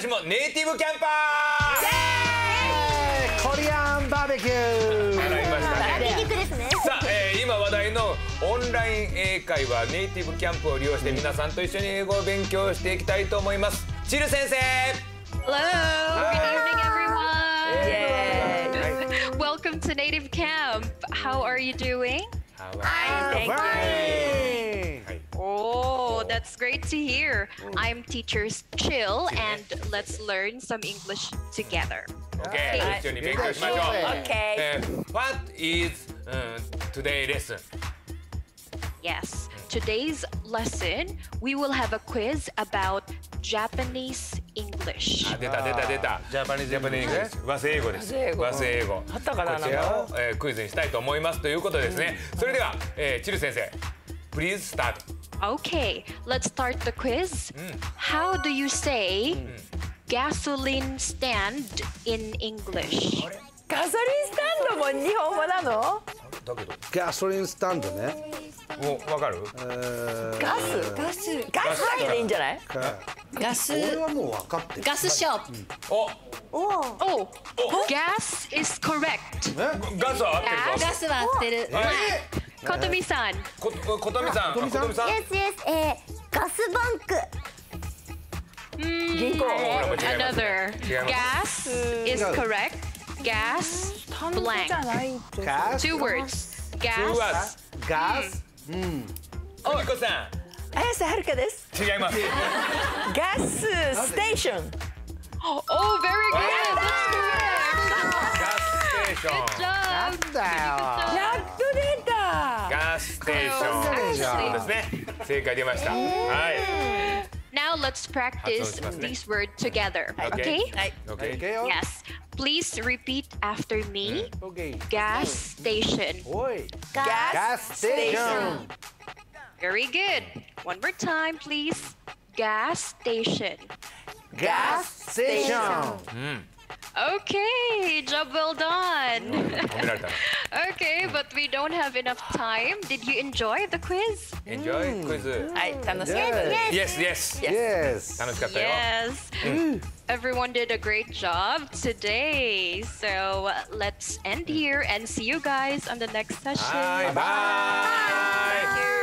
私もネイティブキャンパー。コリアンバーベキュー。習いましたね。さあ、今話題のオンライン英会話ネイティブキャンプを利用して皆さんと一緒に英語を勉強していきたいと思います。チル先生。Hello. Good evening, everyone. Welcome to Native Camp. How are you doing? I'm fine. Oh, that's great to hear. I'm Teacher Chill, and let's learn some English together. Okay, let's do English. Okay. What is today's lesson? Yes, today's lesson we will have a quiz about Japanese English. 出た。Japanese English 和製英語です。和製英語。こちらをクイズにしたいと思いますということですね。それではチル先生、please start. Okay, let's start the quiz. How do you say gasoline stand in English? ガソリンスタンドも日本語なの？だけどガソリンスタンドね。お、わかる？ガス入れでいいんじゃない？俺はもうわかってる。ガスショップ。お、gas is correct。ガスは合ってる。ガスは合ってる。ことみさん。ことみさん。Yes。ガスバンク。銀行。Another。Gas is correct。Gas blank。Two words。Gas。おみこさん。綾瀬はるかです。違います。ガスステーション。Oh, very good. ガスステーション。なんだよ。やっと出た。ガスステーションですね。正解出ました。はい。Now let's practice this word together. Okay? Okay. Yes. Please repeat after me. Gas station. Gas station. Very good. One more time, please. Gas station. Gas station. Okay, job well done. Okay, but we don't have enough time. Did you enjoy the quiz? Enjoy quiz. Yes. Everyone did a great job today. So let's end here and see you guys on the next session. Bye.